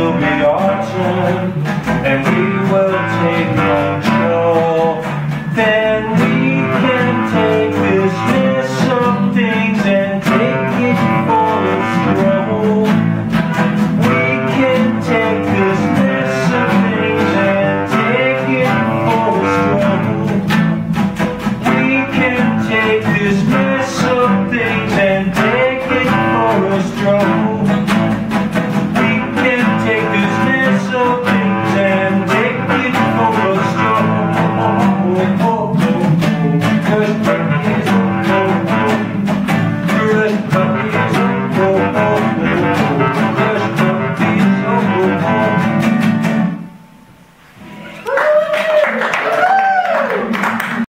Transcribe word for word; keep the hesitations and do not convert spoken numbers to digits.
will be our turn.